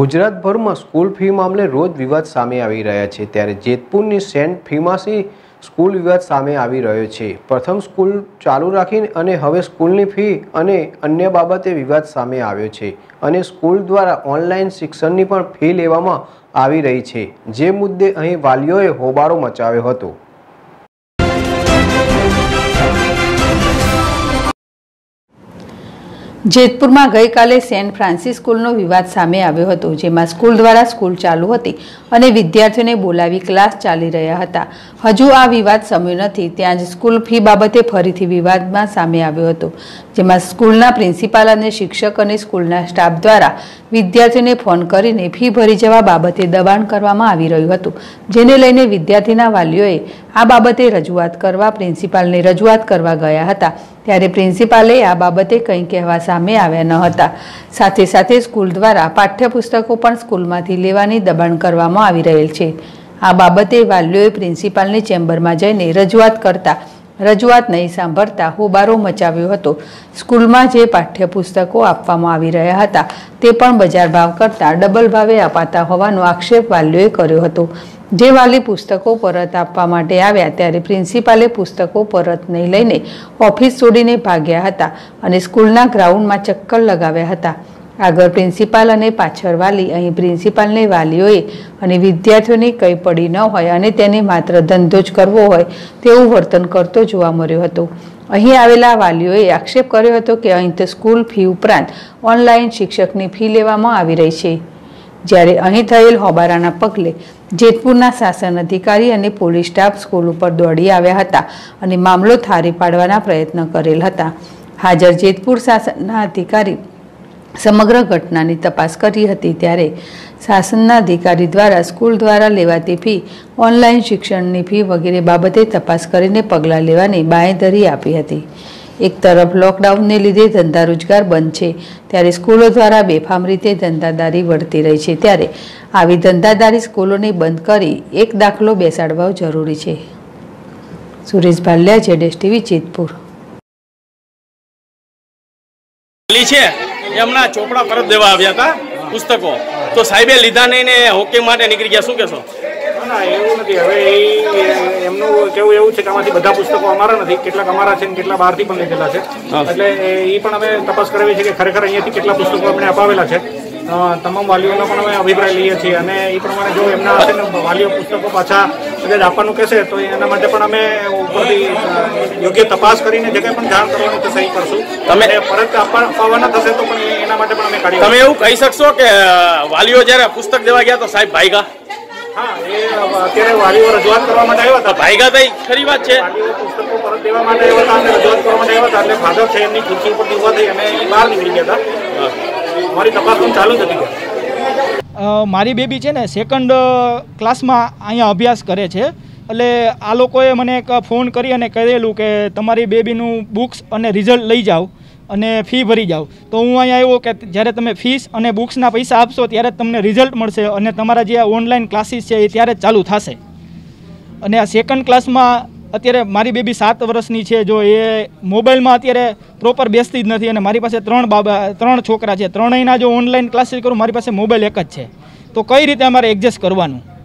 गुजरात भर में school fee मामले रोज विवाद सामे आवी रह्या छे त्यारे जेतपुर सेंट फ्रांसिस स्कूल विवाद सामे आवी रह्यो छे। प्रथम स्कूल चालू राखीने अने हवे स्कूलनी फी अने अन्य बाबते विवाद सामे आव्यो छे अने स्कूल द्वारा ऑनलाइन शिक्षणनी पण फी लेवामां आवी रही छे, जे मुद्दे अहीं वालीओए होबाळो मचाव्यो हतो। जेतपुर में गई काले सेंट फ्रांसिस स्कूल विवाद सामे आव्यो हतो, जेमां स्कूल द्वारा स्कूल चालू हती अने विद्यार्थी ने बोलावी क्लास चाली रह्या हता। हजू आ विवाद शम्यो नथी त्यां ज स्कूल फी बाबते फरीथी विवाद में सामे आव्यो हतो, जेमां स्कूलना प्रिंसिपाल अने शिक्षक अने स्कूलना स्टाफ द्वारा विद्यार्थीने फोन करीने फी भरी जवा बाबते दबाण करवामां आवी रह्युं हतुं, जेने लईने विद्यार्थीना वालीओए आ बाबते रजूआत करवा प्रिंसिपालने रजूआत करवा गया हता, त्यारे प्रिंसिपाले आ बाबते कंई कहेवा सामे आव्या न हता। साथे साथे स्कूल द्वारा पाठ्यपुस्तको पण स्कूलमांथी लेवानी दबाण करवामां आवी रहेल छे। आ बाबते वालीओए प्रिंसिपालनी चेम्बरमां जईने रजूआत करता रजूआत नहीं सांभरता होबारो मचाव्यो हतो। स्कूलमां जे पाठ्यपुस्तको आपवामां आवी रह्या हता ते पण बजार भाव करता डबल भावे अपाता होવાનો आक्षेप वालीओए कर्यो हतो। जे वाली पुस्तको परत आपवा माटे आव्या त्यारे प्रिंसिपाले पुस्तको परत नहीं लईने ऑफिस छोडीने भाग्या हता अने स्कूलना ग्राउंडमां चक्कर लगाव्या हता। आगर प्रिंसिपाल अने पाछळ वाली, अहीं प्रिंसिपालने वालीओए अने विद्यार्थीओने कंई पड़ी न होय अने तेने मात्र धंधो ज करवो होय तेवुं वर्तन करतो जोवा मळ्यो हतो। અહીં આવેલા વાલીઓએ આક્ષેપ કર્યો હતો કે અહીં તો સ્કૂલ ફી ઉપરાંત ઓનલાઈન શિક્ષકની ફી લેવામાં આવી રહી છે, જ્યારે અહીં થયેલ હોબારાના પગલે જેતપુરના શાસન અધિકારી અને પોલીસ સ્ટાફ સ્કૂલ ઉપર દોડી આવ્યા હતા અને મામલો થારી પાડવાના પ્રયત્ન કરેલ હતા। હાજર જેતપુર શાસનના અધિકારી समग्र घटना की तपास करी हती, त्यारे शासन अधिकारी द्वारा स्कूल द्वारा लेवाती फी ऑनलाइन शिक्षण की फी वगैरह बाबते तपास करीने पगला लेवानी बांयधरी आपी हती। एक तरफ लॉकडाउन ने लीधे धंधा रोजगार बंद है त्यारे स्कूलों द्वारा बेफाम रीते धंधादारी वर्ती रही है, त्यारे आवी धंधादारी स्कूलों बंद करी एक दाखलो बेसाड़वा जरूरी है। सुरेश भालिया, ZSTV जेतपुर। जमुना चोपड़ा परत देवा आव्या था पुस्तकों तो साहेबे लीधा नहीं ने होके माटे निकली गया। शू कहो ना एवं नहीं हवे एमनो केवुं एवुं छे के आमांथी बधा पुस्तकों अमारा नथी, केटलाक अमारा छे ने केटला बहारथी पण लेधेला छे, एटले ई पण अमे तपास करवी छे के खरेखर अहींयाथी केटला पुस्तकों आपणे अपावेला छे। तमाम वालीओनो पण अमे अभिप्राय लईए छीए अने ई प्रमाणे जो एमना हशे ने वालीओ पुस्तकों पाछा कदाच आपवानुं कहेशे तो एना माटे पण अमे उपरथी योग्य तपास करीने जे कांई पण जाण करवानुं ते सही करशुं। तमे परत अपाववाना थशे तो पण एना माटे पण अमे काढी तमे एवुं कही शकशो के वालीओ ज्यारे पुस्तक देवा गया तो साहेब भाईगा? हाँ, ये अत्यारे वालीओ रजूआत करवा माटे आव्या था, भाईगा तई खरी वात छे। वालीओ पुस्तको परत देवा माटे आव्या था अने रजूआत करवा माटे आव्या था एटले फादर छे एमनी खुर्ची उपरथी ऊभा थई अने बहार निकળી ગયા હતા। મારી તપાસ પણ ચાલુ જ હતી। મારી બેબી છે ને સેકન્ડ ક્લાસમાં અહીંયા અભ્યાસ કરે છે, એટલે આ લોકોએ મને એક ફોન કરી અને કહેલું કે તમારી બેબીનું બુક્સ અને રિઝલ્ટ લઈ જાઓ અને ફી ભરી જાઓ, તો હું અહીંયા આવ્યો કે જ્યારે તમે ફીસ અને બુક્સના પૈસા આપશો ત્યારે તમને રિઝલ્ટ મળશે અને તમારા જે ઓનલાઈન ક્લાસીસ છે એ ત્યારે ચાલુ થશે। અને આ સેકન્ડ ક્લાસમાં અત્યારે મારી બેબી 7 વર્ષની છે, જો એ મોબાઈલમાં અત્યારે પ્રોપર બેસતી જ નથી અને મારી પાસે 3 છોકરા છે, ત્રણેયના જો ઓનલાઈન ક્લાસીસ કરું મારી પાસે મોબાઈલ એક જ છે, તો કઈ રીતે અમારે એડજસ્ટ કરવાનું?